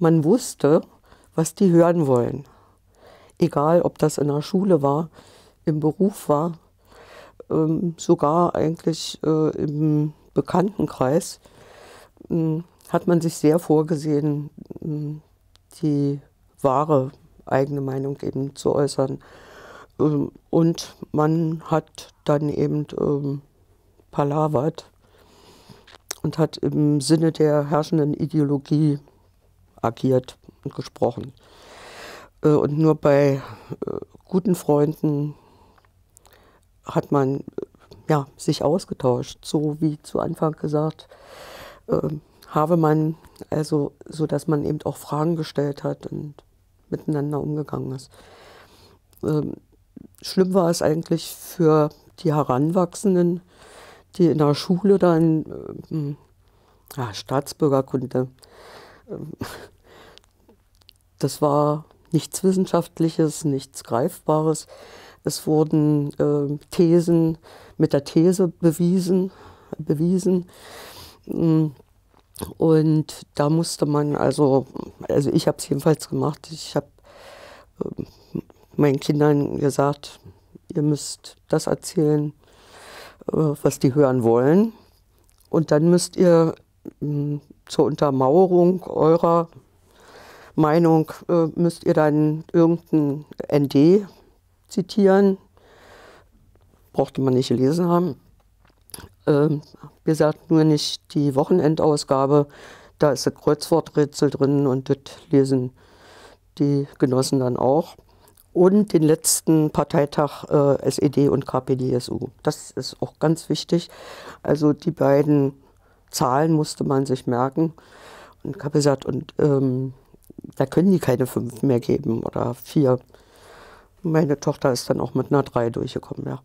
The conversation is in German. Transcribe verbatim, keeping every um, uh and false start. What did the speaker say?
Man wusste, was die hören wollen. Egal, ob das in der Schule war, im Beruf war, ähm, sogar eigentlich äh, im Bekanntenkreis, ähm, hat man sich sehr vorgesehen, ähm, die wahre eigene Meinung eben zu äußern. Ähm, und man hat dann eben ähm, palavert und hat im Sinne der herrschenden Ideologie agiert und gesprochen. Und nur bei guten Freunden hat man ja, sich ausgetauscht, so wie zu Anfang gesagt, habe man, also so dass man eben auch Fragen gestellt hat und miteinander umgegangen ist. Schlimm war es eigentlich für die Heranwachsenden, die in der Schule dann ja, Staatsbürgerkunde, das war nichts Wissenschaftliches, nichts Greifbares. Es wurden äh, Thesen mit der These bewiesen, bewiesen. Und da musste man, also, also ich habe es jedenfalls gemacht, ich habe äh, meinen Kindern gesagt, ihr müsst das erzählen, äh, was die hören wollen. Und dann müsst ihr äh, zur Untermauerung eurer Meinung äh, müsst ihr dann irgendein N D zitieren, brauchte man nicht gelesen haben. Ähm, wir sagten nur nicht die Wochenendausgabe, da ist ein Kreuzworträtsel drin und das lesen die Genossen dann auch. Und den letzten Parteitag äh, S E D und K P D S U. Das ist auch ganz wichtig. Also die beiden Zahlen musste man sich merken. Und ich habe gesagt, und ähm, da können die keine fünf mehr geben oder vier. Meine Tochter ist dann auch mit einer drei durchgekommen, ja.